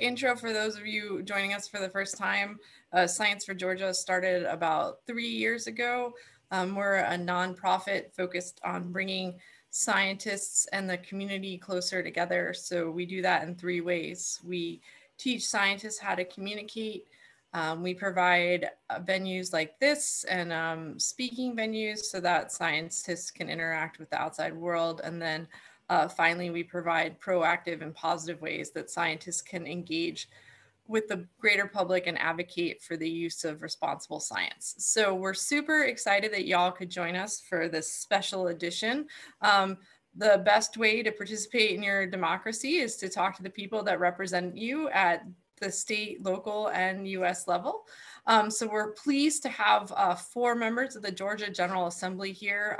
quick intro for those of you joining us for the first time. Science for Georgia started about 3 years ago. We're a nonprofit focused on bringing scientists and the community closer together. So we do that in three ways. We teach scientists how to communicate. We provide venues like this and speaking venues so that scientists can interact with the outside world. And then finally, we provide proactive and positive ways that scientists can engage with the greater public and advocate for the use of responsible science. So we're super excited that y'all could join us for this special edition. The best way to participate in your democracy is to talk to the people that represent you at the state, local, and US level. So we're pleased to have four members of the Georgia General Assembly here.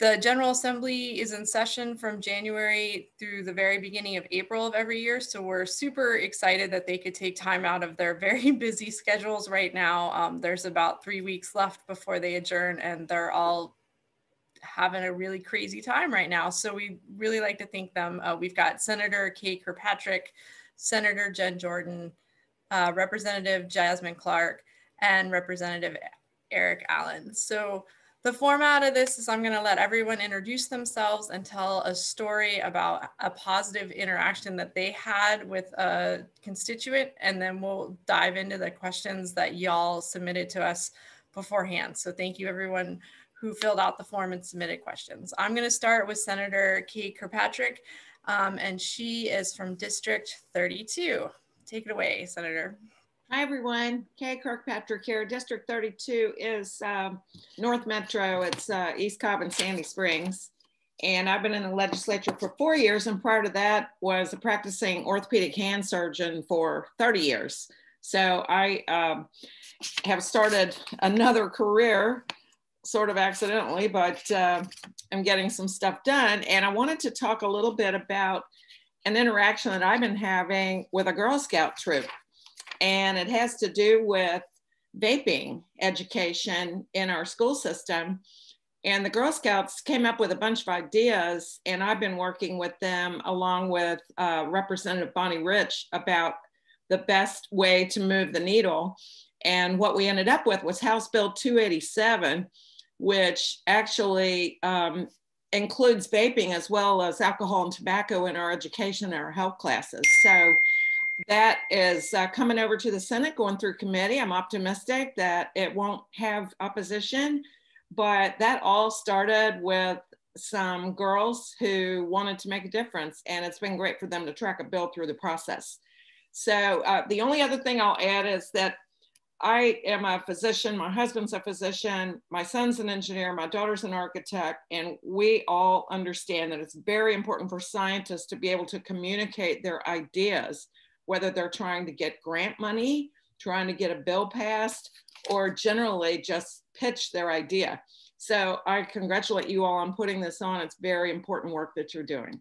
The General Assembly is in session from January through the very beginning of April of every year. So we're super excited that they could take time out of their very busy schedules right now. There's about 3 weeks left before they adjourn, and they're all having a really crazy time right now. So we really like to thank them. We've got Senator Kay Kirkpatrick, Senator Jen Jordan, Representative Jasmine Clark, and Representative Erick Allen. So the format of this is I'm going to let everyone introduce themselves and tell a story about a positive interaction that they had with a constituent, and then we'll dive into the questions that y'all submitted to us beforehand. So thank you everyone who filled out the form and submitted questions. I'm going to start with Senator Kay Kirkpatrick, and she is from District 32. Take it away, Senator. Hi everyone, Kay Kirkpatrick here. District 32 is North Metro. It's East Cobb and Sandy Springs. And I've been in the legislature for 4 years, and prior to that was a practicing orthopedic hand surgeon for 30 years. So I have started another career, sort of accidentally, but I'm getting some stuff done. And I wanted to talk a little bit about an interaction that I've been having with a Girl Scout troop. And it has to do with vaping education in our school system. And the Girl Scouts came up with a bunch of ideas, and I've been working with them along with Representative Bonnie Rich about the best way to move the needle. And what we ended up with was House Bill 287, which actually includes vaping as well as alcohol and tobacco in our education and our health classes. So that is coming over to the Senate, going through committee. I'm optimistic that it won't have opposition, but that all started with some girls who wanted to make a difference, and it's been great for them to track a bill through the process. So the only other thing I'll add is that I am a physician, my husband's a physician, my son's an engineer, my daughter's an architect, and we all understand that it's very important for scientists to be able to communicate their ideas, whether they're trying to get grant money, trying to get a bill passed, or generally just pitch their idea. So I congratulate you all on putting this on. It's very important work that you're doing.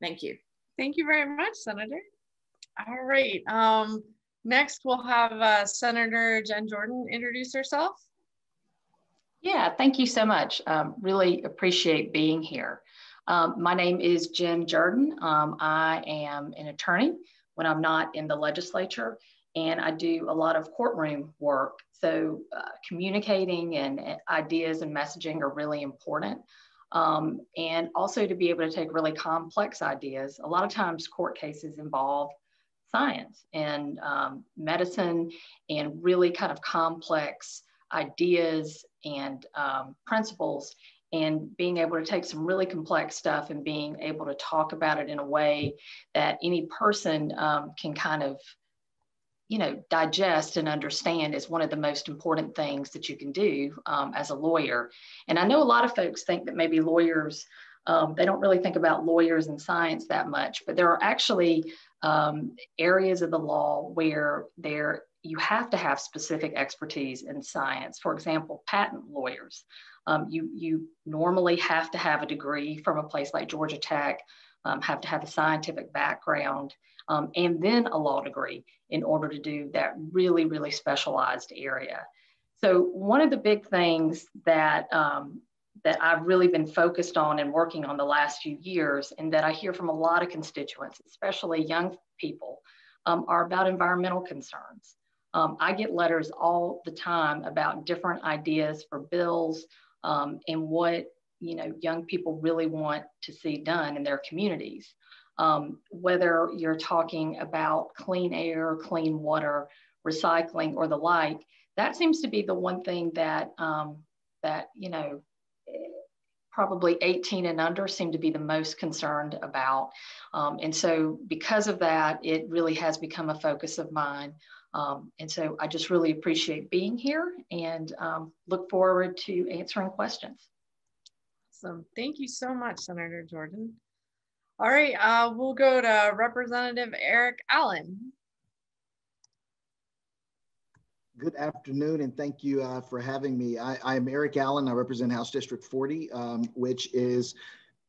Thank you. Thank you very much, Senator. All right, next we'll have Senator Jen Jordan introduce herself. Yeah, thank you so much. Really appreciate being here. My name is Jen Jordan. I am an attorney when I'm not in the legislature, and I do a lot of courtroom work. So communicating and ideas and messaging are really important. And also to be able to take really complex ideas. A lot of times court cases involve science and medicine and really kind of complex ideas and principles, and being able to take some really complex stuff and being able to talk about it in a way that any person can kind of, you know, digest and understand is one of the most important things that you can do as a lawyer. And I know a lot of folks think that maybe lawyers, they don't really think about lawyers and science that much, but there are actually areas of the law where you have to have specific expertise in science. For example, patent lawyers. You normally have to have a degree from a place like Georgia Tech, have to have a scientific background, and then a law degree in order to do that really, really specialized area. So one of the big things that, that I've really been focused on and working on the last few years, and that I hear from a lot of constituents, especially young people, are about environmental concerns. I get letters all the time about different ideas for bills and what young people really want to see done in their communities. Whether you're talking about clean air, clean water, recycling, or the like, that seems to be the one thing that probably 18 and under seem to be the most concerned about. And so because of that, it really has become a focus of mine. And so I just really appreciate being here and look forward to answering questions. Awesome. Thank you so much, Senator Jordan. All right, we'll go to Representative Erick Allen. Good afternoon, and thank you for having me. I am Erick Allen. I represent House District 40, which is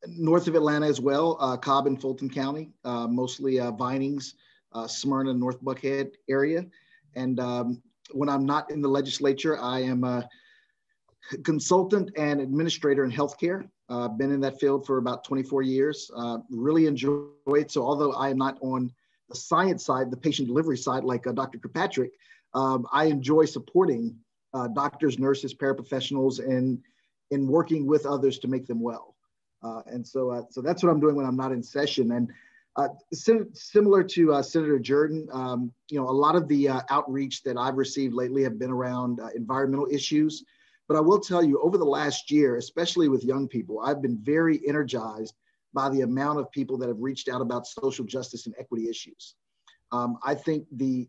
north of Atlanta as well, Cobb and Fulton County, mostly Vinings, Smyrna, North Buckhead area. And when I'm not in the legislature, I am a consultant and administrator in healthcare. Been in that field for about 24 years, really enjoy it. So although I am not on the science side, the patient delivery side, like Dr. Kirkpatrick, I enjoy supporting doctors, nurses, paraprofessionals, and in working with others to make them well. And so, so that's what I'm doing when I'm not in session. And similar to Senator Jordan, a lot of the outreach that I've received lately have been around environmental issues. But I will tell you, over the last year, especially with young people, I've been very energized by the amount of people that have reached out about social justice and equity issues. I think the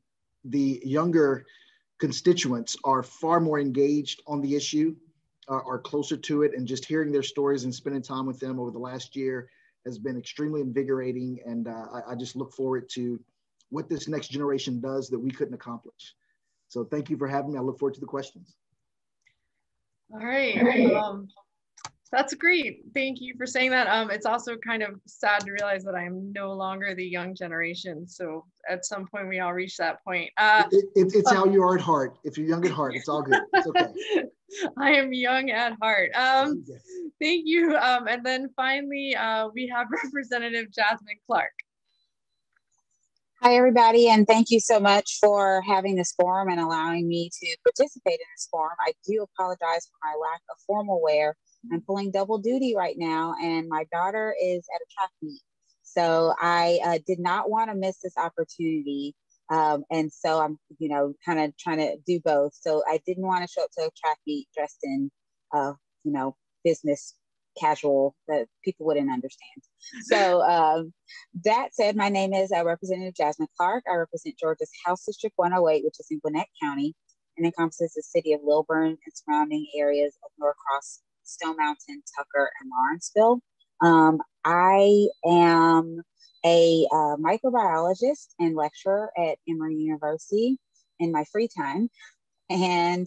younger constituents are far more engaged on the issue, are closer to it, and just hearing their stories and spending time with them over the last year has been extremely invigorating. And I just look forward to what this next generation does that we couldn't accomplish. So thank you for having me. I look forward to the questions. All right. That's great. Thank you for saying that. It's also kind of sad to realize that I'm no longer the young generation. So at some point, we all reach that point. It's how you are at heart. If you're young at heart, it's all good. It's okay. I am young at heart. Yes. Thank you. And then finally, we have Representative Jasmine Clark. Hi, everybody, and thank you so much for having this forum and allowing me to participate in this forum. I do apologize for my lack of formal wear. I'm pulling double duty right now, and my daughter is at a track meet. So I did not want to miss this opportunity, and so I'm kind of trying to do both. So I didn't want to show up to a track meet dressed in, business casual that people wouldn't understand. So that said, my name is Representative Jasmine Clark. I represent Georgia's House District 108, which is in Gwinnett County and encompasses the city of Lilburn and surrounding areas of Norcross, Stone Mountain, Tucker, and Lawrenceville. I am a microbiologist and lecturer at Emory University in my free time. And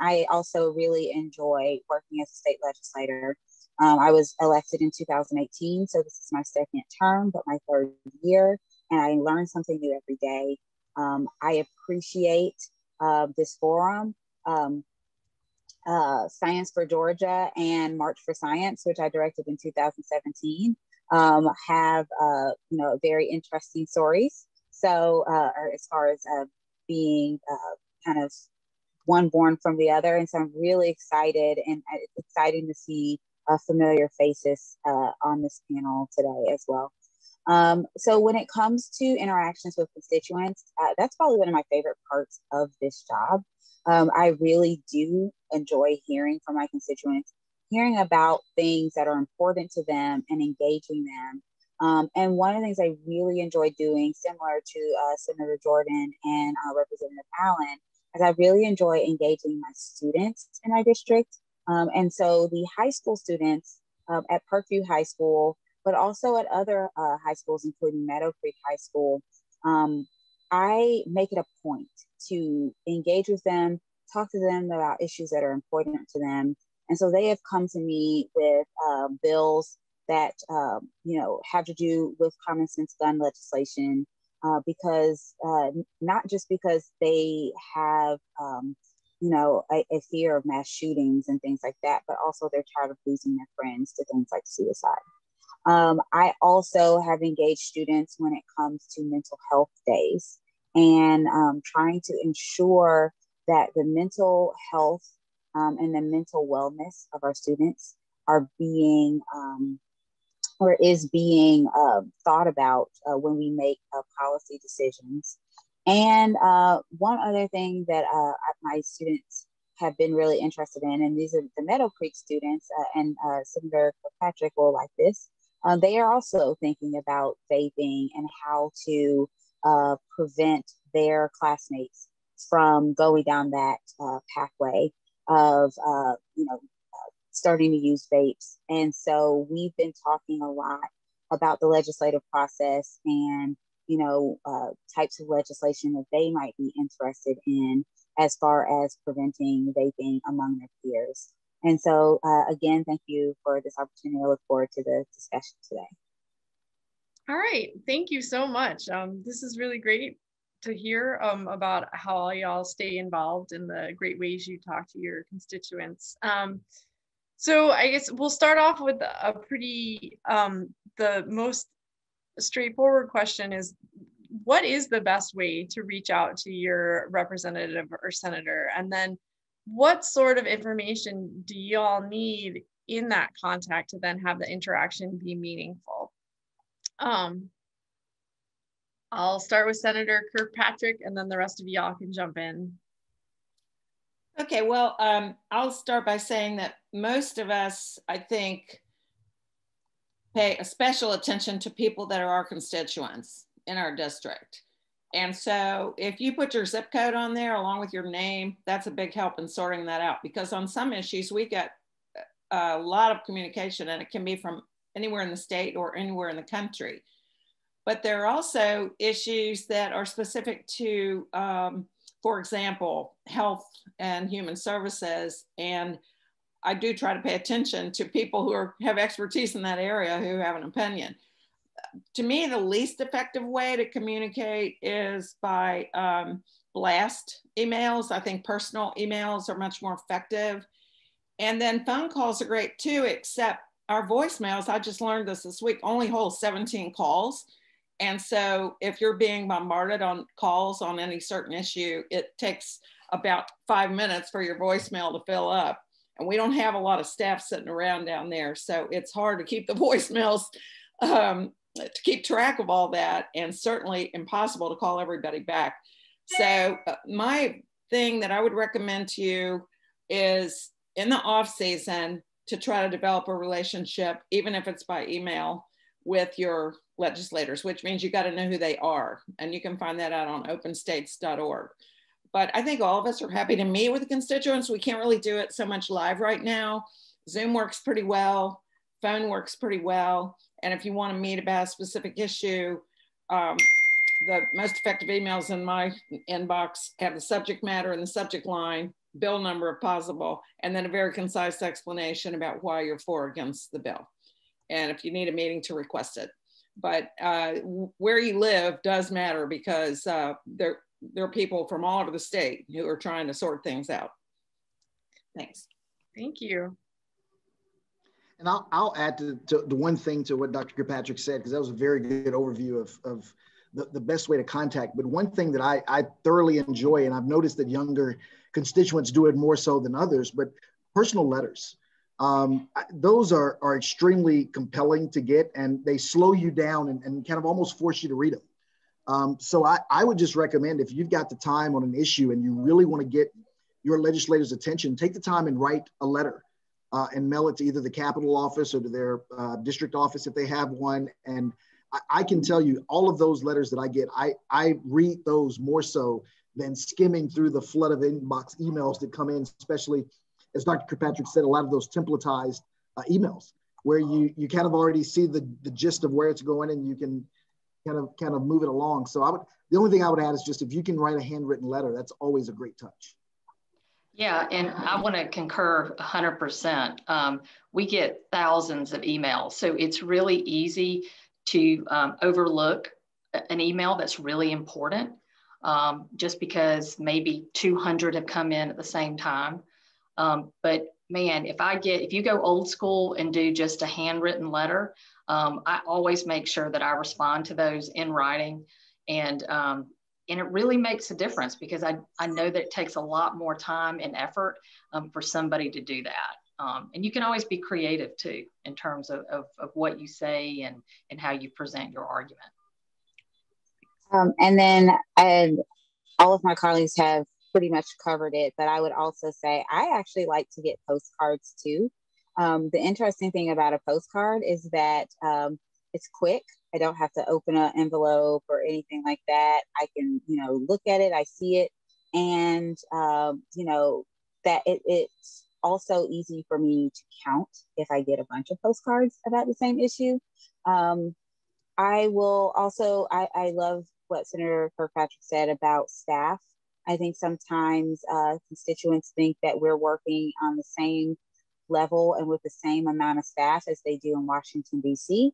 I also really enjoy working as a state legislator. I was elected in 2018, so this is my second term, but my third year, and I learn something new every day. I appreciate this forum, Science for Georgia and March for Science, which I directed in 2017, have very interesting stories. So, as far as being kind of one born from the other, and so I'm really excited, and it's exciting to see familiar faces on this panel today as well. So when it comes to interactions with constituents, that's probably one of my favorite parts of this job. I really do enjoy hearing from my constituents, hearing about things that are important to them and engaging them. And one of the things I really enjoy doing, similar to Senator Jordan and Representative Allen, is I really enjoy engaging my students in my district. And so the high school students at Parkview High School, but also at other high schools, including Meadow Creek High School, I make it a point to engage with them, talk to them about issues that are important to them. And so they have come to me with bills that have to do with common sense gun legislation, because not just because they have a fear of mass shootings and things like that, but also they're tired of losing their friends to things like suicide. I also have engaged students when it comes to mental health days and trying to ensure that the mental health and the mental wellness of our students are being thought about when we make policy decisions. And one other thing that my students have been really interested in, and these are the Meadow Creek students, and Senator Kirkpatrick will like this, they are also thinking about vaping and how to prevent their classmates from going down that pathway of, starting to use vapes. And so we've been talking a lot about the legislative process and, types of legislation that they might be interested in as far as preventing vaping among their peers. And so, again, thank you for this opportunity. I look forward to the discussion today. All right, thank you so much. This is really great to hear about how y'all stay involved in the great ways you talk to your constituents. So I guess we'll start off with a pretty, the most straightforward question is, what is the best way to reach out to your representative or senator? And then what sort of information do y'all need in that contact to then have the interaction be meaningful? I'll start with Senator Kirkpatrick, and then the rest of y'all can jump in. Okay, well, I'll start by saying that most of us, I think, pay a special attention to people that are our constituents in our district. And so if you put your zip code on there along with your name, that's a big help in sorting that out, because on some issues, we get a lot of communication, and it can be from anywhere in the state or anywhere in the country. But there are also issues that are specific to, for example, health and human services. And I do try to pay attention to people who have expertise in that area who have an opinion. To me, the least effective way to communicate is by blast emails. I think personal emails are much more effective. And then phone calls are great too, except our voicemails, I just learned this week, only hold 17 calls. And so if you're being bombarded on calls on any certain issue, it takes about 5 minutes for your voicemail to fill up. And we don't have a lot of staff sitting around down there. So it's hard to keep the voicemails, to keep track of all that, and certainly impossible to call everybody back. So my thing that I would recommend to you is in the off season to try to develop a relationship, even if it's by email, with your legislators, which means you got to know who they are. And you can find that out on openstates.org. But I think all of us are happy to meet with constituents. We can't really do it so much live right now. Zoom works pretty well. Phone works pretty well. And if you want to meet about a specific issue, the most effective emails in my inbox have the subject matter and the subject line, bill number if possible, and then a very concise explanation about why you're for or against the bill. And if you need a meeting, to request it. But where you live does matter, because there are people from all over the state who are trying to sort things out. Thanks. Thank you. And I'll add to one thing to what Dr. Kirkpatrick said, because that was a very good overview of the best way to contact. But one thing that I thoroughly enjoy, and I've noticed that younger constituents do it more so than others, but personal letters. Those are extremely compelling to get, and they slow you down and kind of almost force you to read them. So I would just recommend, if you've got the time on an issue and you really want to get your legislators' attention, take the time and write a letter and mail it to either the Capitol office or to their district office if they have one. And I can tell you, all of those letters that I get, I read those more so than skimming through the flood of inbox emails that come in, especially, as Dr. Kirkpatrick said, a lot of those templatized emails where you kind of already see the gist of where it's going, and you can kind of move it along. So the only thing I would add is just, if you can write a handwritten letter, that's always a great touch. Yeah, and I want to concur 100%. We get thousands of emails, so it's really easy to overlook an email that's really important, just because maybe 200 have come in at the same time. But man, if you go old school and do just a handwritten letter, I always make sure that I respond to those in writing, and it really makes a difference, because I know that it takes a lot more time and effort for somebody to do that. And you can always be creative too, in terms of what you say and how you present your argument. And then all of my colleagues have pretty much covered it, but I would also say I actually like to get postcards too. The interesting thing about a postcard is that it's quick. I don't have to open an envelope or anything like that. I can, you know, look at it, I see it, and, you know, that it's also easy for me to count if I get a bunch of postcards about the same issue. I will also, I love what Senator Kirkpatrick said about staff. I think sometimes constituents think that we're working on the same level and with the same amount of staff as they do in Washington, D.C.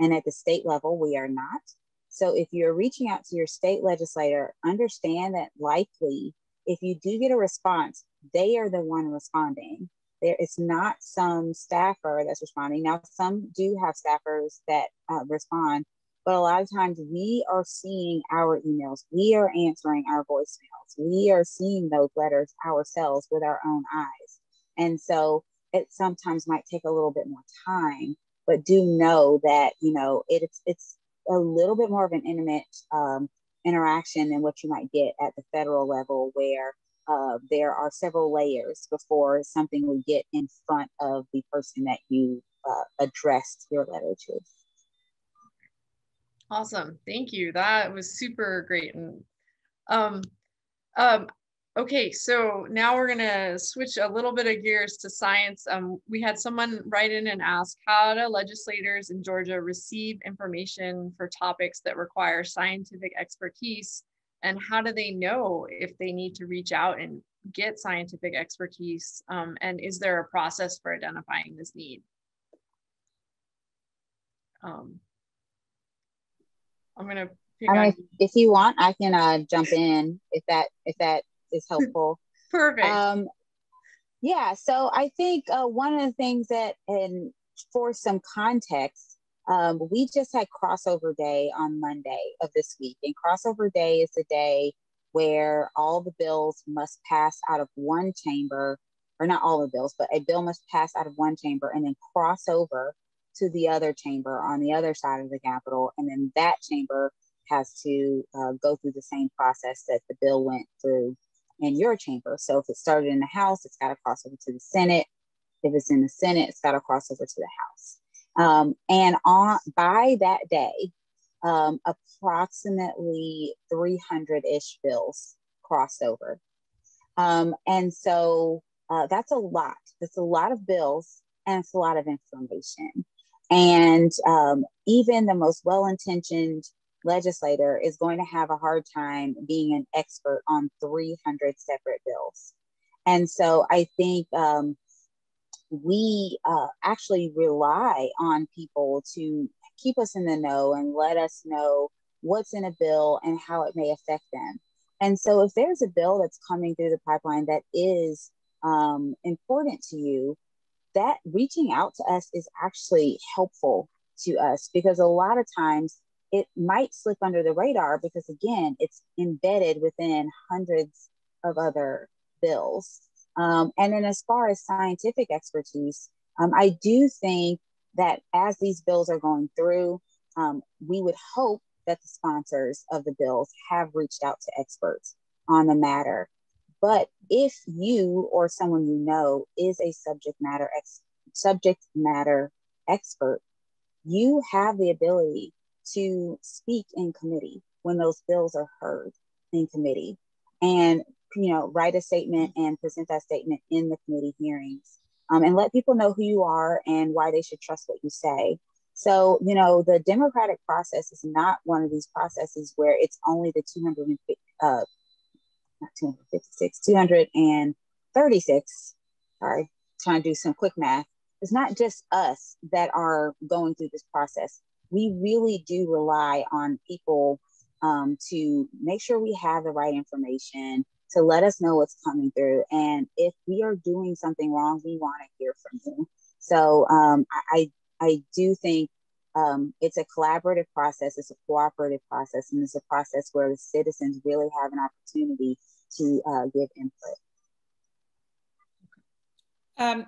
And at the state level, we are not. So if you're reaching out to your state legislator, understand that likely, if you do get a response, they are the one responding. There is not some staffer that's responding. Now, some do have staffers that respond, but a lot of times we are seeing our emails. We are answering our voicemails. We are seeing those letters ourselves with our own eyes. And so it sometimes might take a little bit more time, but do know that, you know, it's a little bit more of an intimate interaction than what you might get at the federal level, where there are several layers before something will get in front of the person that you addressed your letter to. Awesome, thank you. That was super great. And okay, so now we're gonna switch a little bit of gears to science. We had someone write in and ask, how do legislators in Georgia receive information for topics that require scientific expertise? And how do they know if they need to reach out and get scientific expertise? And is there a process for identifying this need? I'm going to pick up. If you want, I can jump in if that is helpful. Perfect. Yeah, so I think one of the things that, and for some context, we just had crossover day on Monday of this week. And crossover day is the day where all the bills must pass out of one chamber, or not all the bills, but a bill must pass out of one chamber and then cross over to the other chamber on the other side of the Capitol. And then that chamber has to go through the same process that the bill went through in your chamber. So if it started in the House, it's got to cross over to the Senate. If it's in the Senate, it's got to cross over to the House. And by that day, approximately 300-ish bills crossed over. And so that's a lot. That's a lot of bills, and it's a lot of information. And even the most well-intentioned legislator is going to have a hard time being an expert on 300 separate bills. And so I think we actually rely on people to keep us in the know and let us know what's in a bill and how it may affect them. And so if there's a bill that's coming through the pipeline that is important to you, that reaching out to us is actually helpful to us, because a lot of times it might slip under the radar because, again, it's embedded within hundreds of other bills. And then as far as scientific expertise, I do think that as these bills are going through, we would hope that the sponsors of the bills have reached out to experts on the matter. But if you or someone you know is a subject matter expert, you have the ability to speak in committee when those bills are heard in committee, and, you know, write a statement and present that statement in the committee hearings, and let people know who you are and why they should trust what you say. So, you know, the democratic process is not one of these processes where it's only the 236, sorry, trying to do some quick math. It's not just us that are going through this process. We really do rely on people to make sure we have the right information, to let us know what's coming through. And if we are doing something wrong, we want to hear from you. So I do think It's a collaborative process, it's a cooperative process, and it's a process where the citizens really have an opportunity to give input.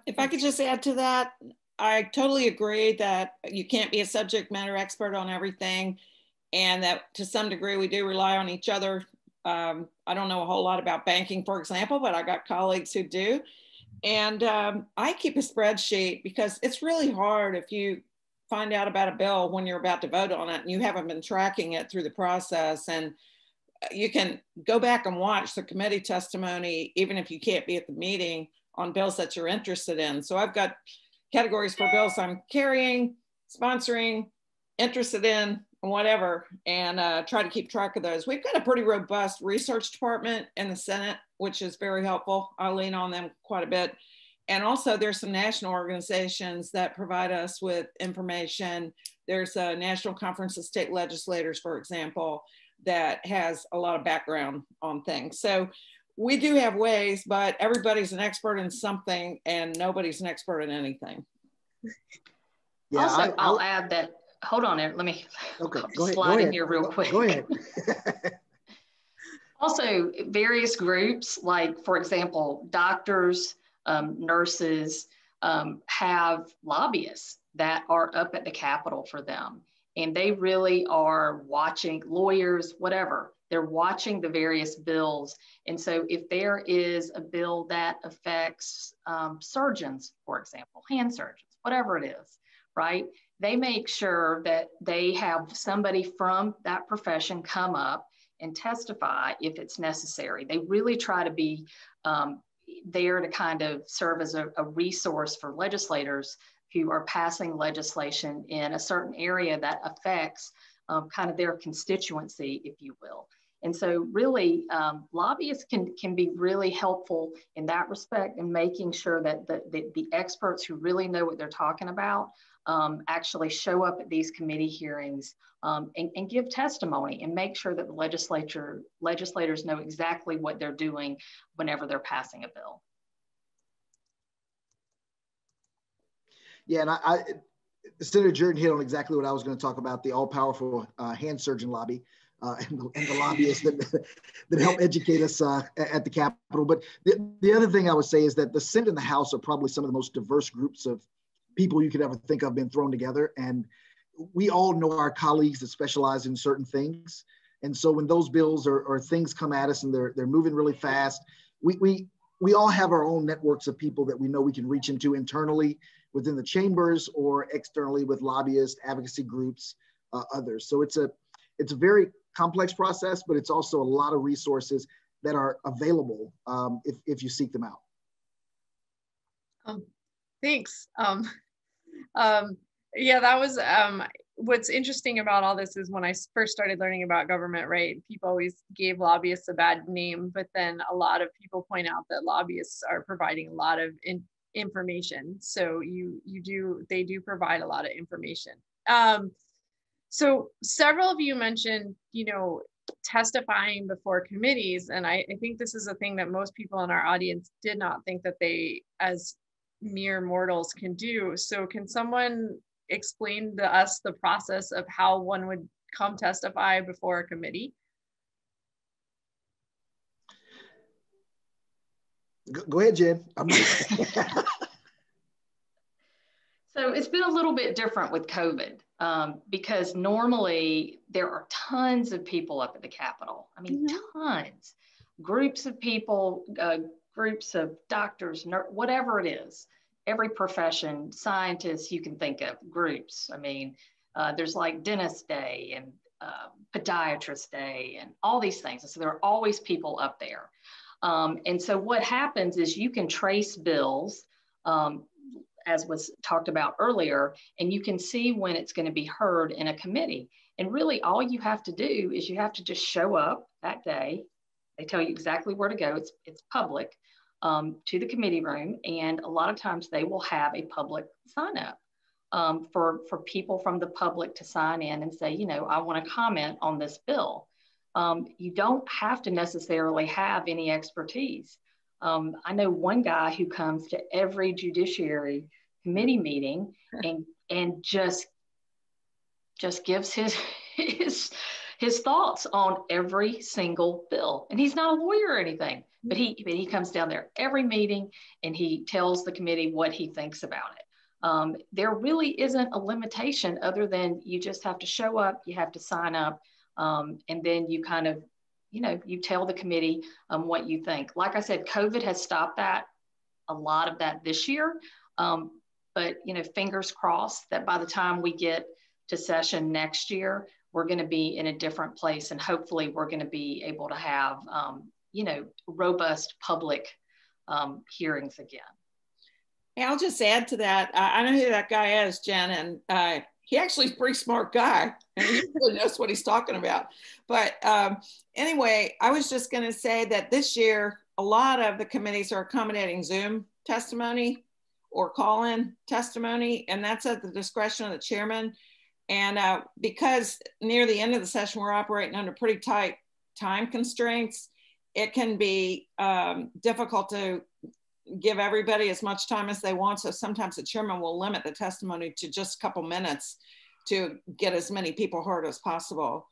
If I could just add to that, I totally agree that you can't be a subject matter expert on everything, and that to some degree we do rely on each other. I don't know a whole lot about banking, for example, but I got colleagues who do. And I keep a spreadsheet because it's really hard if you find out about a bill when you're about to vote on it and you haven't been tracking it through the process. And you can go back and watch the committee testimony, even if you can't be at the meeting, on bills that you're interested in. So I've got categories for bills I'm carrying, sponsoring, interested in, whatever, and try to keep track of those. We've got a pretty robust research department in the Senate, which is very helpful. I lean on them quite a bit. And also there's some national organizations that provide us with information. There's a National Conference of State Legislators, for example, that has a lot of background on things. So we do have ways, but everybody's an expert in something and nobody's an expert in anything. Yeah, also, I'll add that, hold on, Eric, let me slide in here real quick. Go ahead. Also, various groups, like for example, doctors, nurses, have lobbyists that are up at the Capitol for them. And they really are watching, lawyers, whatever, they're watching the various bills. And so if there is a bill that affects surgeons, for example, hand surgeons, whatever it is, right? They make sure that they have somebody from that profession come up and testify if it's necessary. They really try to be there to kind of serve as a resource for legislators who are passing legislation in a certain area that affects kind of their constituency, if you will. And so really, lobbyists can be really helpful in that respect in making sure that the experts who really know what they're talking about actually show up at these committee hearings and give testimony and make sure that the legislators know exactly what they're doing whenever they're passing a bill. Yeah, and I Senator Jordan hit on exactly what I was going to talk about, the all-powerful hand surgeon lobby and the lobbyists that help educate us at the Capitol. But the other thing I would say is that the Senate and the House are probably some of the most diverse groups of people you could ever think of being thrown together. And we all know our colleagues that specialize in certain things. And so when those bills or things come at us and they're moving really fast, we all have our own networks of people that we know we can reach into internally within the chambers or externally with lobbyists, advocacy groups, others. So it's a very complex process, but it's also a lot of resources that are available if you seek them out. Thanks. Yeah, that was, what's interesting about all this is when I first started learning about government, right, people always gave lobbyists a bad name, but then a lot of people point out that lobbyists are providing a lot of information. So they do provide a lot of information. So several of you mentioned, you know, testifying before committees. And I think this is a thing that most people in our audience did not think that they, as mere mortals, can do. So can someone explain to us the process of how one would come testify before a committee? Go ahead, Jen. So it's been a little bit different with COVID because normally there are tons of people up at the Capitol. I mean, tons, groups of people, groups of doctors, whatever it is, every profession, scientists you can think of, groups. I mean, there's like Dentist Day and Podiatrist Day and all these things. And so there are always people up there. And so what happens is you can trace bills, as was talked about earlier, and you can see when it's going to be heard in a committee. And really all you have to do is you have to just show up that day. They tell you exactly where to go. It's public, to the committee room. And a lot of times they will have a public sign up for people from the public to sign in and say, you know, I want to comment on this bill. You don't have to necessarily have any expertise. I know one guy who comes to every Judiciary Committee meeting and just just gives his thoughts on every single bill. And he's not a lawyer or anything, but he comes down there every meeting and he tells the committee what he thinks about it. There really isn't a limitation other than you just have to show up, you have to sign up, and then you kind of, you know, you tell the committee what you think. Like I said, COVID has stopped that, a lot of that this year, but, you know, fingers crossed that by the time we get to session next year, we're going to be in a different place, and hopefully we're going to be able to have, you know, robust public hearings again. I'll just add to that. I know who that guy is, Jen, and he actually is a pretty smart guy, and he really knows what he's talking about. But anyway, I was just going to say that this year, a lot of the committees are accommodating Zoom testimony or call-in testimony, and that's at the discretion of the chairman. And because near the end of the session, we're operating under pretty tight time constraints, it can be difficult to give everybody as much time as they want. So sometimes the chairman will limit the testimony to just a couple minutes to get as many people heard as possible.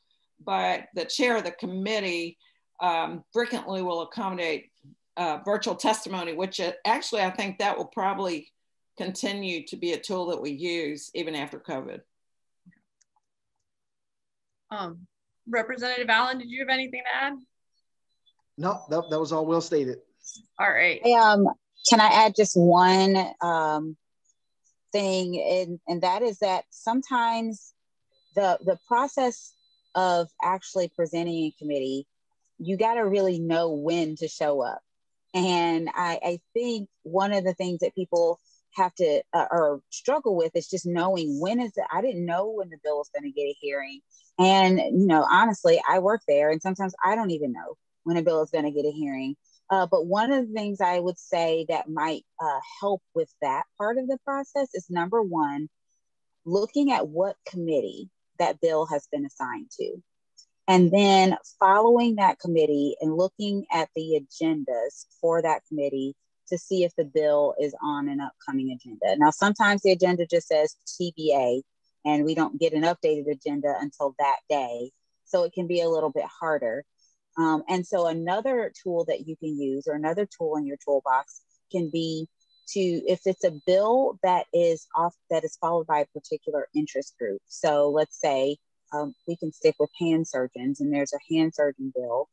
But the chair of the committee frequently will accommodate virtual testimony, which actually I think that will probably continue to be a tool that we use even after COVID. Representative Allen, did you have anything to add? No, that was all well stated. All right. Can I add just one thing, and that is that sometimes the process of actually presenting in committee, you got to really know when to show up. And I think one of the things that people have to or struggle with is just knowing when is it. I didn't know when the bill was going to get a hearing. And, you know, honestly, I work there and sometimes I don't even know when a bill is going to get a hearing. But one of the things I would say that might help with that part of the process is, number one, looking at what committee that bill has been assigned to, and then following that committee and looking at the agendas for that committee to see if the bill is on an upcoming agenda. Now, sometimes the agenda just says TBA, and we don't get an updated agenda until that day, so it can be a little bit harder. And so another tool that you can use, or another tool in your toolbox, can be to, if it's a bill that is followed by a particular interest group. So let's say we can stick with hand surgeons, and there's a hand surgeon bill.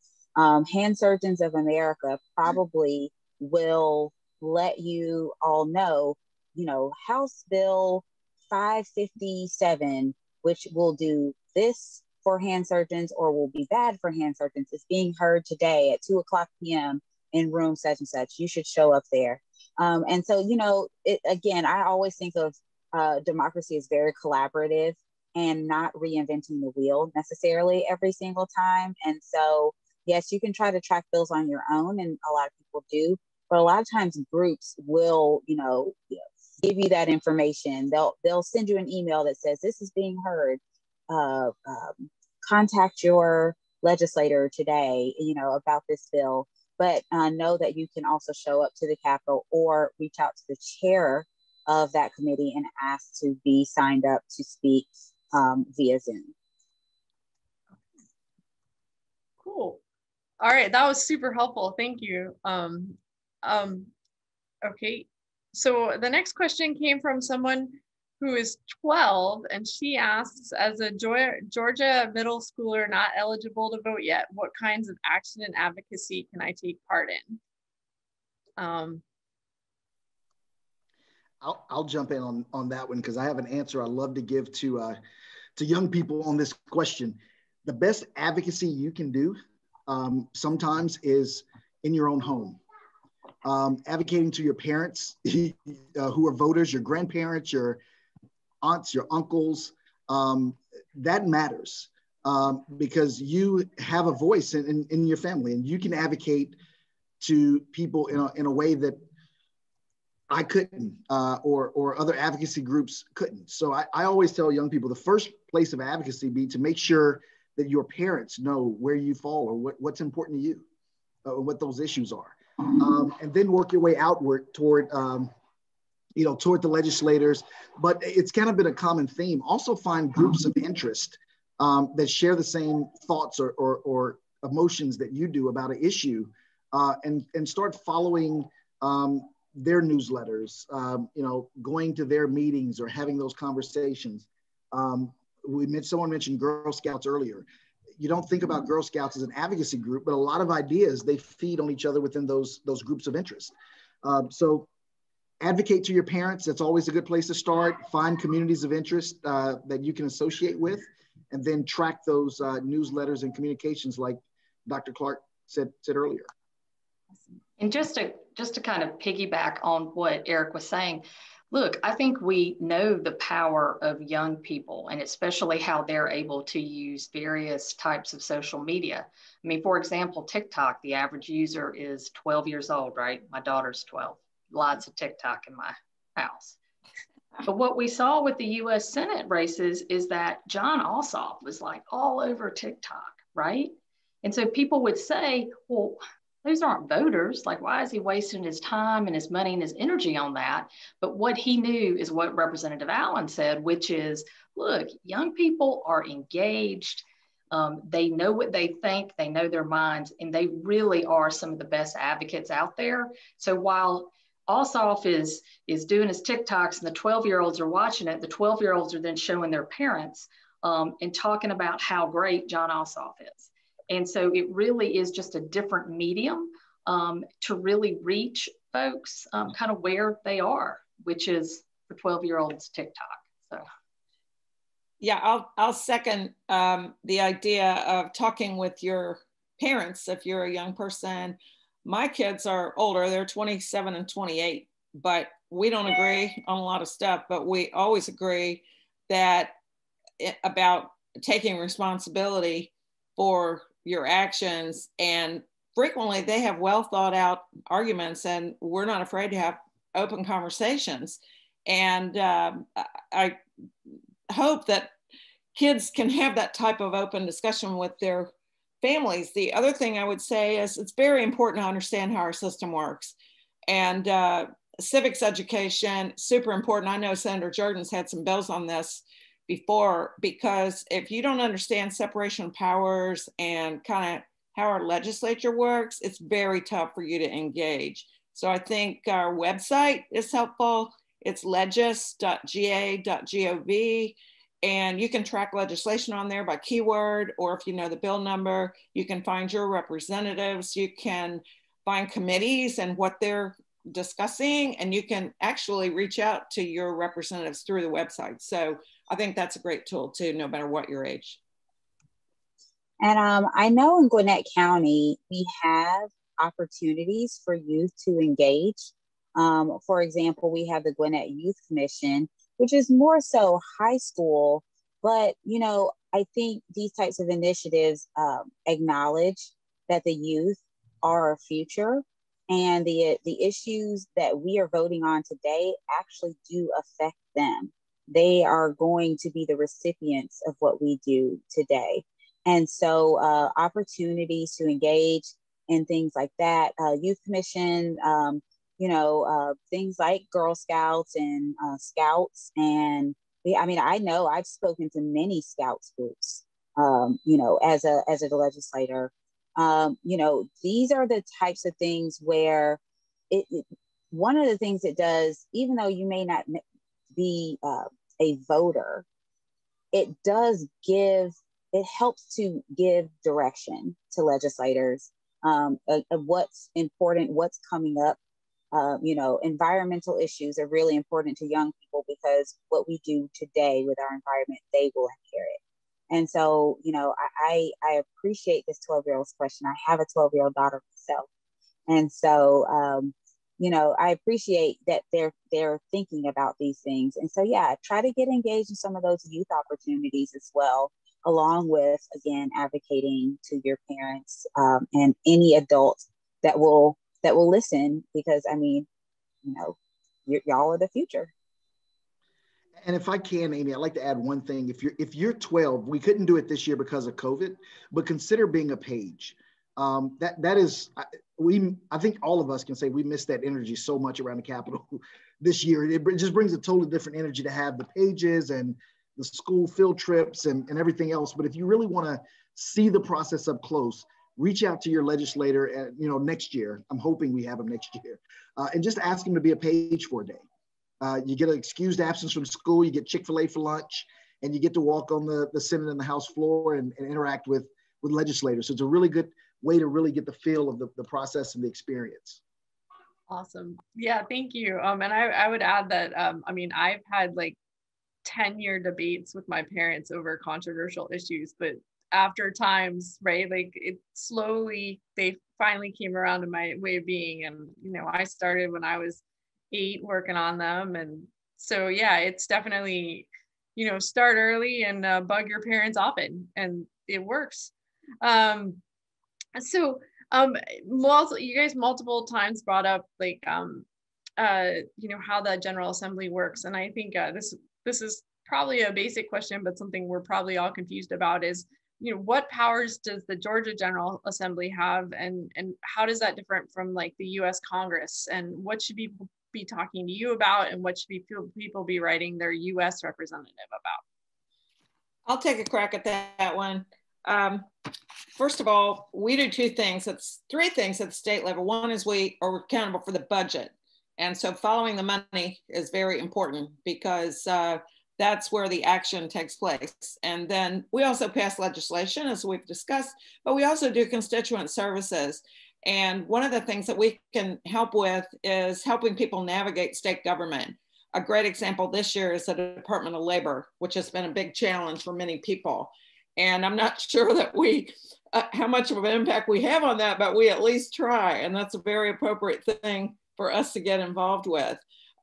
Hand Surgeons of America probably will let you all know, you know, House Bill 557, which will do this for hand surgeons or will be bad for hand surgeons, is being heard today at 2:00 p.m. in room such and such. You should show up there. And so, you know, again, I always think of democracy as very collaborative and not reinventing the wheel necessarily every single time. And so, yes, you can try to track bills on your own, and a lot of people do, but a lot of times groups will, you know, give you that information. They'll send you an email that says, this is being heard. Contact your legislator today, you know, about this bill, but know that you can also show up to the Capitol or reach out to the chair of that committee and ask to be signed up to speak via Zoom. Cool. All right, that was super helpful. Thank you. Okay, so the next question came from someone who is 12, and she asks, as a Georgia middle schooler not eligible to vote yet, what kinds of action and advocacy can I take part in? I'll jump in on that one, because I have an answer I love to give to young people on this question. The best advocacy you can do sometimes is in your own home. Advocating to your parents who are voters, your grandparents, your aunts, your uncles, that matters because you have a voice in your family, and you can advocate to people in a way that I couldn't or other advocacy groups couldn't. So I always tell young people the first place of advocacy be to make sure that your parents know where you fall or what's important to you and what those issues are. And then work your way outward toward toward the legislators, but it's kind of been a common theme. Also find groups of interest that share the same thoughts or emotions that you do about an issue, and start following their newsletters, going to their meetings or having those conversations. Someone mentioned Girl Scouts earlier. You don't think about Girl Scouts as an advocacy group, but a lot of ideas, they feed on each other within those groups of interest. So advocate to your parents. That's always a good place to start. Find communities of interest that you can associate with, and then track those newsletters and communications like Dr. Clark said earlier. And just to kind of piggyback on what Erick was saying, look, I think we know the power of young people, and especially how they're able to use various types of social media. I mean, for example, TikTok, the average user is 12 years old, right? My daughter's 12. Lots of TikTok in my house. But what we saw with the U.S. Senate races is that John Ossoff was like all over TikTok, right? And so people would say, well, those aren't voters. Like, why is he wasting his time and his money and his energy on that? But what he knew is what Representative Allen said, which is, look, young people are engaged. They know what they think, they know their minds, and they really are some of the best advocates out there. So while Ossoff is doing his TikToks and the 12-year-olds are watching it, the 12-year-olds are then showing their parents and talking about how great John Ossoff is. And so it really is just a different medium to really reach folks kind of where they are, which is for 12-year-olds TikTok. So, yeah, I'll second the idea of talking with your parents if you're a young person. My kids are older, they're 27 and 28, but we don't agree on a lot of stuff, but we always agree about taking responsibility for your actions. And frequently they have well thought out arguments, and we're not afraid to have open conversations. And I hope that kids can have that type of open discussion with their families. The other thing I would say is it's very important to understand how our system works. And civics education, super important. I know Senator Jordan's had some bills on this before, because if you don't understand separation of powers and kind of how our legislature works, it's very tough for you to engage. So I think our website is helpful. It's legis.ga.gov. And you can track legislation on there by keyword, or if you know the bill number, you can find your representatives, you can find committees and what they're discussing, and you can actually reach out to your representatives through the website. So I think that's a great tool too, no matter what your age. And I know in Gwinnett County, we have opportunities for youth to engage. For example, we have the Gwinnett Youth Commission, which is more so high school, but I think these types of initiatives acknowledge that the youth are our future, and the issues that we are voting on today actually do affect them. They are going to be the recipients of what we do today. And so opportunities to engage in things like that, Youth Commission, things like Girl Scouts and Scouts. And I know I've spoken to many Scouts groups, as a legislator. These are the types of things where one of the things it does, even though you may not be a voter, it helps to give direction to legislators of what's important, what's coming up. Environmental issues are really important to young people, because what we do today with our environment, they will hear it. And so, I appreciate this 12-year-old's question. I have a 12-year-old daughter myself. And so, I appreciate that they're thinking about these things. And so, yeah, try to get engaged in some of those youth opportunities as well, along with, again, advocating to your parents and any adult that will listen, because y'all are the future. And if I can, Amy, I'd like to add one thing. If you're 12, we couldn't do it this year because of COVID, but consider being a page. That is, I think all of us can say we miss that energy so much around the Capitol. this year. It just brings a totally different energy to have the pages and the school field trips and everything else. But if you really want to see the process up close, reach out to your legislator, and, you know, next year. I'm hoping we have them next year. And just ask them to be a page for a day. You get an excused absence from school, you get Chick-fil-A for lunch, and you get to walk on the Senate and the House floor and interact with legislators. So it's a really good way to really get the feel of the process and the experience. Awesome. Yeah, thank you. And I would add that, I mean, I've had like 10-year debates with my parents over controversial issues, but after times, right, like it slowly, they finally came around to my way of being. And, you know, I started when I was 8 working on them. And so, yeah, it's definitely, you know, start early and bug your parents often, and it works. You guys multiple times brought up like, you know, how the General Assembly works. And I think this is probably a basic question, but something we're probably all confused about is, you know, what powers does the Georgia General Assembly have, and how does that different from like the U.S. Congress, and what should people be talking to you about, and what should people be writing their U.S. representative about? I'll take a crack at that one. First of all, we do three things at the state level. One is we are accountable for the budget, and so following the money is very important because that's where the action takes place. And then we also pass legislation, as we've discussed, but we also do constituent services. And one of the things that we can help with is helping people navigate state government. A great example this year is the Department of Labor, which has been a big challenge for many people. And I'm not sure that how much of an impact we have on that, but we at least try. And that's a very appropriate thing for us to get involved with.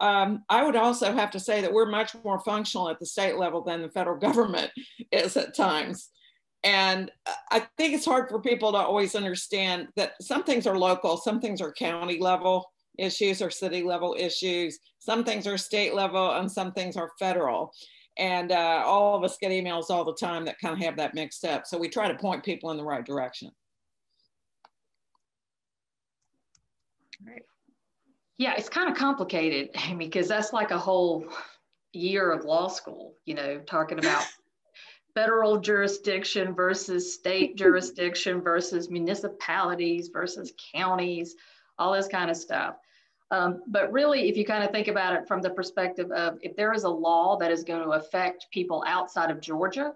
I would also have to say that we're much more functional at the state level than the federal government is at times. And I think it's hard for people to always understand that some things are local, some things are county level issues or city level issues, some things are state level, and some things are federal. And all of us get emails all the time that kind of have that mixed up. So we try to point people in the right direction. All right. Yeah, it's kind of complicated, Amy, because that's like a whole year of law school, you know, talking about federal jurisdiction versus state jurisdiction versus municipalities versus counties, all this kind of stuff. But really, if you kind of think about it from the perspective of if there is a law that is going to affect people outside of Georgia,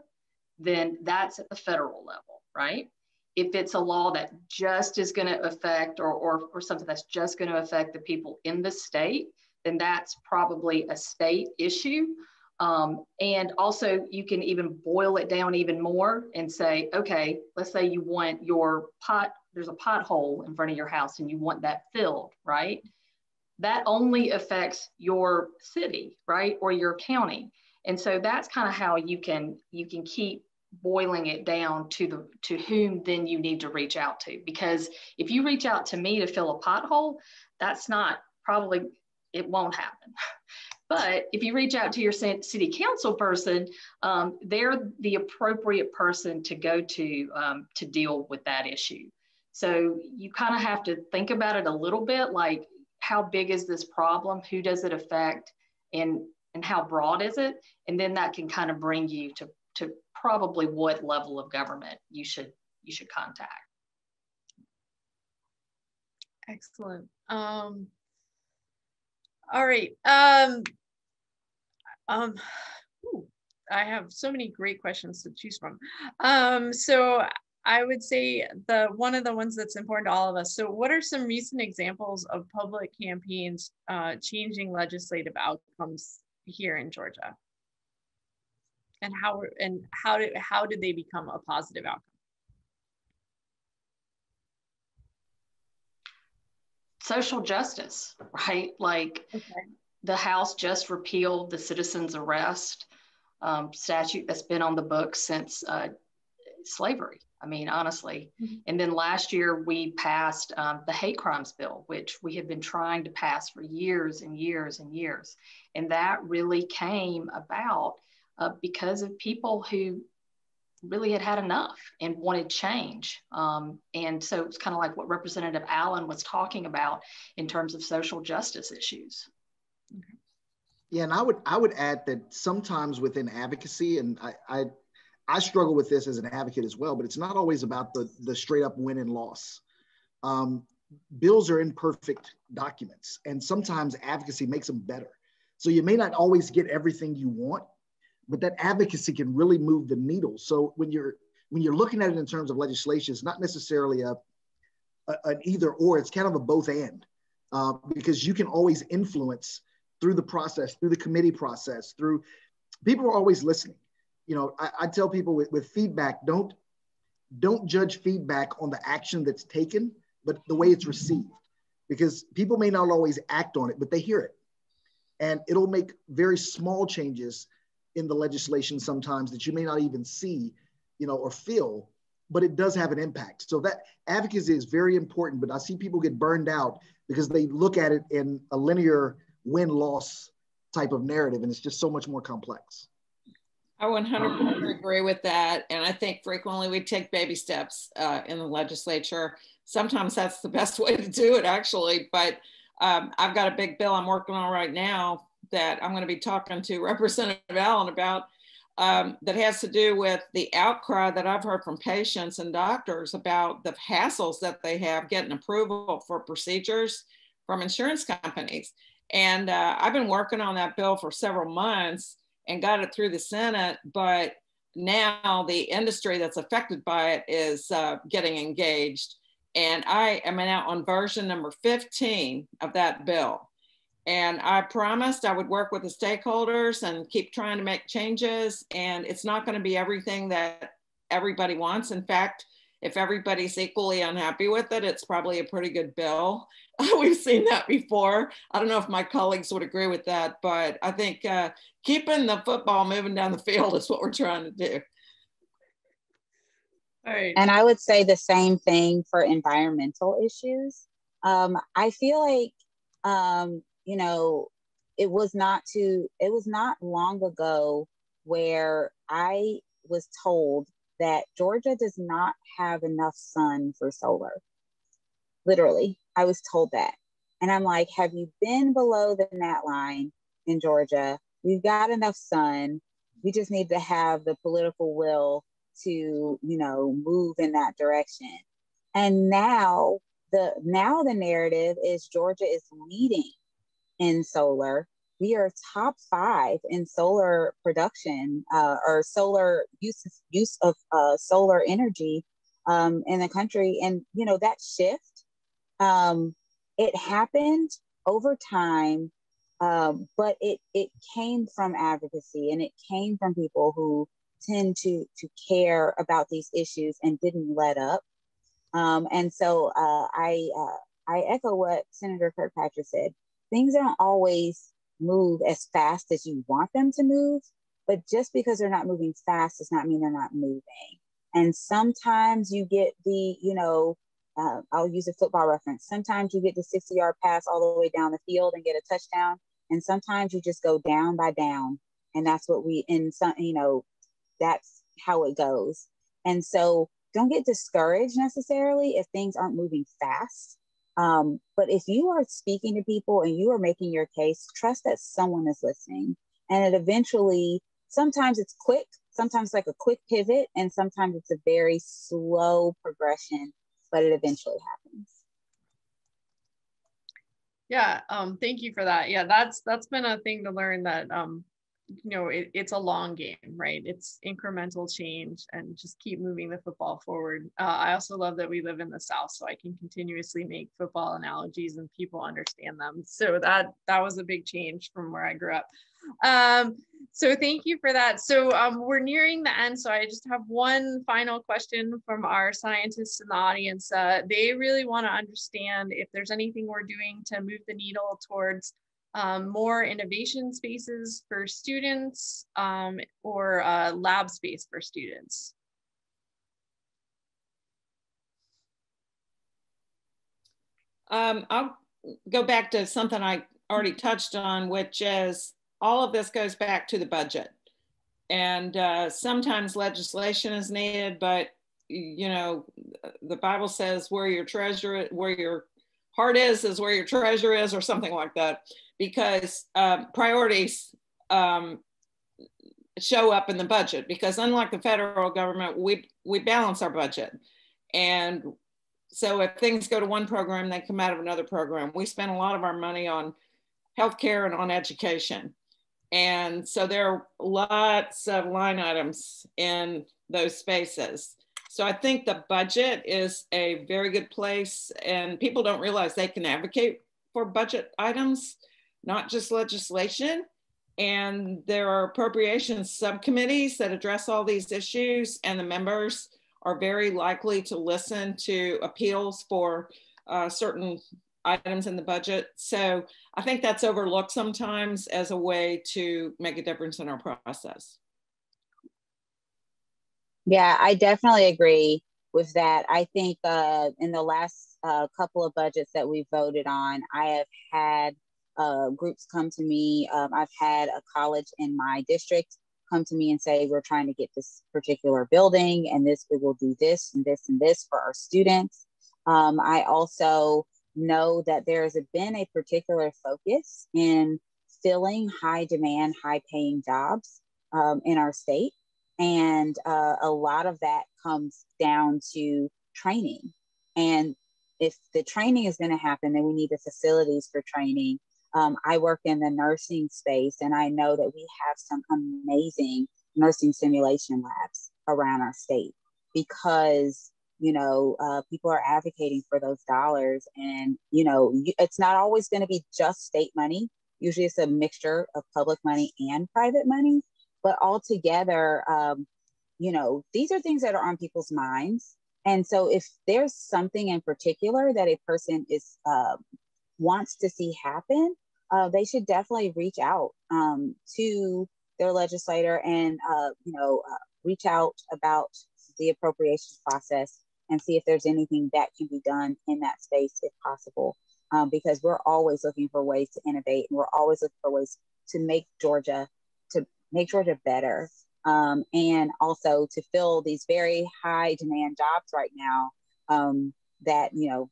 then that's at the federal level, right? If it's a law that just is going to affect or something that's just going to affect the people in the state, then that's probably a state issue. And also you can even boil it down even more and say, okay, let's say you want there's a pothole in front of your house and you want that filled, right? That only affects your city, right? Or your county. And so that's kind of how you can keep boiling it down to whom then you need to reach out to, because if you reach out to me to fill a pothole, that's not probably, it won't happen. But if you reach out to your city council person, they're the appropriate person to go to deal with that issue. So you kind of have to think about it a little bit, like how big is this problem, who does it affect, and how broad is it, and then that can kind of bring you to probably what level of government you should contact. Excellent. All right. I have so many great questions to choose from. So I would say one of the ones that's important to all of us. So what are some recent examples of public campaigns changing legislative outcomes here in Georgia? And how did they become a positive outcome? Social justice, right? Like the House just repealed the citizen's arrest statute that's been on the books since slavery. I mean, honestly. Mm-hmm. And then last year we passed the hate crimes bill, which we have been trying to pass for years and years and years. And that really came about because of people who really had enough and wanted change. And so it's kind of like what Representative Allen was talking about in terms of social justice issues. Okay. Yeah, and I would add that sometimes within advocacy, and I struggle with this as an advocate as well, but it's not always about the straight up win and loss. Bills are imperfect documents, and sometimes advocacy makes them better. So you may not always get everything you want, but that advocacy can really move the needle. So when you're looking at it in terms of legislation, it's not necessarily an either or, it's kind of a both and, because you can always influence through the process, through the committee process, through, people are always listening. You know, I tell people with feedback, don't judge feedback on the action that's taken, but the way it's received, because people may not always act on it, but they hear it. And it'll make very small changes in the legislation sometimes that you may not even see, you know, or feel, but it does have an impact. So that advocacy is very important, but I see people get burned out because they look at it in a linear win-loss type of narrative, and it's just so much more complex. I 100% agree with that. And I think frequently we take baby steps in the legislature. Sometimes that's the best way to do it, actually. But I've got a big bill I'm working on right now that I'm going to be talking to Representative Allen about, that has to do with the outcry that I've heard from patients and doctors about the hassles that they have getting approval for procedures from insurance companies. And I've been working on that bill for several months and got it through the Senate, but now the industry that's affected by it is getting engaged. And I am now on version number 15 of that bill. And I promised I would work with the stakeholders and keep trying to make changes. And it's not going to be everything that everybody wants. In fact, if everybody's equally unhappy with it, it's probably a pretty good bill. We've seen that before. I don't know if my colleagues would agree with that, but I think keeping the football moving down the field is what we're trying to do. All right. And I would say the same thing for environmental issues. I feel like, you know, it was not long ago where I was told that Georgia does not have enough sun for solar. Literally, I was told that. And I'm like, have you been below the gnat line in Georgia? We've got enough sun. We just need to have the political will to, you know, move in that direction. And now the narrative is Georgia is leading in solar. We are top 5 in solar production or solar use of solar energy in the country. And, you know, that shift, it happened over time, but it came from advocacy, and it came from people who tend to care about these issues and didn't let up. And so I echo what Senator Kirkpatrick said. Things don't always move as fast as you want them to move, but just because they're not moving fast does not mean they're not moving. And sometimes you get the, you know, I'll use a football reference. Sometimes you get the 60-yard pass all the way down the field and get a touchdown. And sometimes you just go down by down. And that's what we, in some, you know, that's how it goes. And so don't get discouraged necessarily if things aren't moving fast. But if you are speaking to people and you are making your case, trust that someone is listening. And it eventually, sometimes it's quick, sometimes like a quick pivot, and sometimes it's a very slow progression, but it eventually happens. Yeah, thank you for that. Yeah, that's been a thing to learn, that, you know, it's a long game, right? It's incremental change and just keep moving the football forward. I also love that we live in the South, so I can continuously make football analogies and people understand them. So that was a big change from where I grew up. So thank you for that. So we're nearing the end. So I just have one final question from our scientists in the audience. They really want to understand if there's anything we're doing to move the needle towards more innovation spaces for students, or lab space for students. I'll go back to something I already touched on, which is all of this goes back to the budget. And sometimes legislation is needed, but, you know, the Bible says where your treasure, where your heart is where your treasure is, or something like that. because priorities show up in the budget, because unlike the federal government, we balance our budget. And so if things go to one program, they come out of another program. We spend a lot of our money on healthcare and on education. And so there are lots of line items in those spaces. So I think the budget is a very good place, and people don't realize they can advocate for budget items, not just legislation. And there are appropriations subcommittees that address all these issues, and the members are very likely to listen to appeals for certain items in the budget. So I think that's overlooked sometimes as a way to make a difference in our process. Yeah, I definitely agree with that. I think in the last couple of budgets that we voted on, I have had groups come to me. I've had a college in my district come to me and say, we're trying to get this particular building, and this, we will do this and this and this for our students. I also know that there has been a particular focus in filling high demand, high paying jobs in our state. And a lot of that comes down to training. And if the training is going to happen, then we need the facilities for training. I work in the nursing space, and I know that we have some amazing nursing simulation labs around our state, because, you know, people are advocating for those dollars. And, you know, it's not always going to be just state money. Usually it's a mixture of public money and private money. But altogether, you know, these are things that are on people's minds. And so if there's something in particular that a person is wants to see happen, they should definitely reach out to their legislator and, you know, reach out about the appropriations process and see if there's anything that can be done in that space if possible, because we're always looking for ways to innovate, and we're always looking for ways to make Georgia better, and also to fill these very high demand jobs right now that, you know,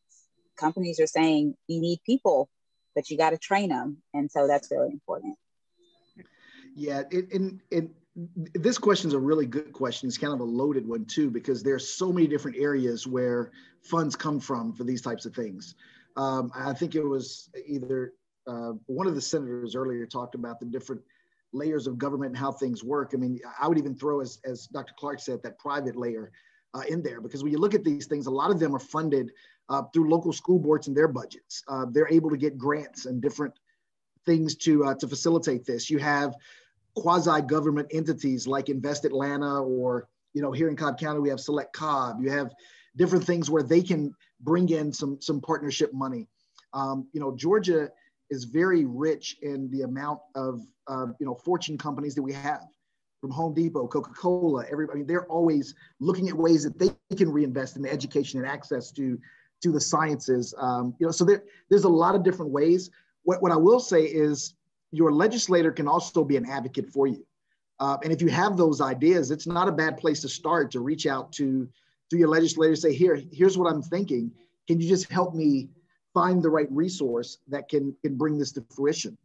companies are saying you need people, but you got to train them. And so that's really important. Yeah, and this question is a really good question. It's kind of a loaded one too, because there's so many different areas where funds come from for these types of things. I think it was either one of the senators earlier talked about the different layers of government and how things work. I mean, I would even throw, as Dr. Clark said, that private layer in there, because when you look at these things, a lot of them are funded through local school boards and their budgets. They're able to get grants and different things to facilitate this. You have quasi-government entities like Invest Atlanta, or, you know, here in Cobb County, we have Select Cobb. You have different things where they can bring in some partnership money. You know, Georgia is very rich in the amount of, you know, fortune companies that we have, from Home Depot, Coca-Cola, everybody. They're always looking at ways that they can reinvest in the education and access to the sciences. You know, so there's a lot of different ways. What I will say is your legislator can also be an advocate for you. And if you have those ideas, it's not a bad place to start, to reach out to your legislator, say, here's what I'm thinking. Can you just help me find the right resource that can bring this to fruition?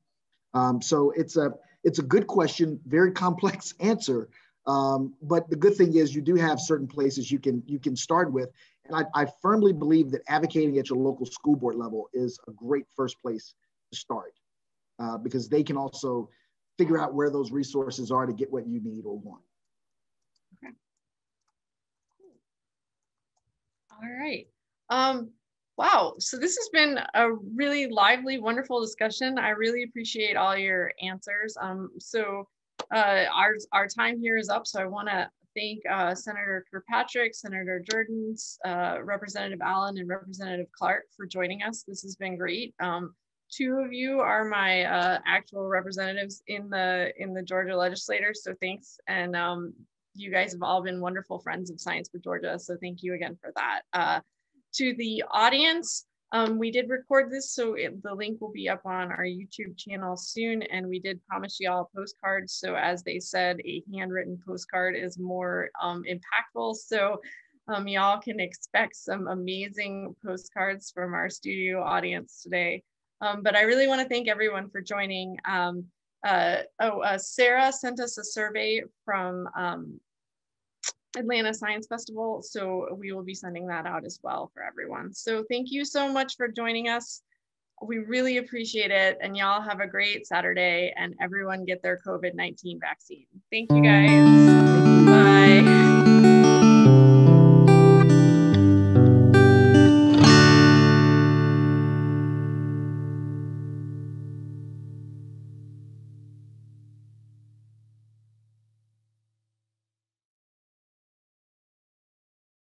So it's a good question, very complex answer. But the good thing is you do have certain places you can start with. And I firmly believe that advocating at your local school board level is a great first place to start, because they can also figure out where those resources are to get what you need or want. Okay. All right. Wow, so this has been a really lively, wonderful discussion. I really appreciate all your answers. Our time here is up, so I wanna thank Senator Kirkpatrick, Senator Jordan, Representative Allen, and Representative Clark for joining us. This has been great. Two of you are my actual representatives in the Georgia legislature, so thanks. And you guys have all been wonderful friends of Science for Georgia, so thank you again for that. To the audience, we did record this, so the link will be up on our YouTube channel soon, and we did promise you all postcards. So as they said, a handwritten postcard is more impactful. So y'all can expect some amazing postcards from our studio audience today. But I really want to thank everyone for joining. Sarah sent us a survey from Atlanta Science Festival, so we will be sending that out as well for everyone. So thank you so much for joining us. We really appreciate it, and y'all have a great Saturday, and everyone get their COVID-19 vaccine. Thank you guys.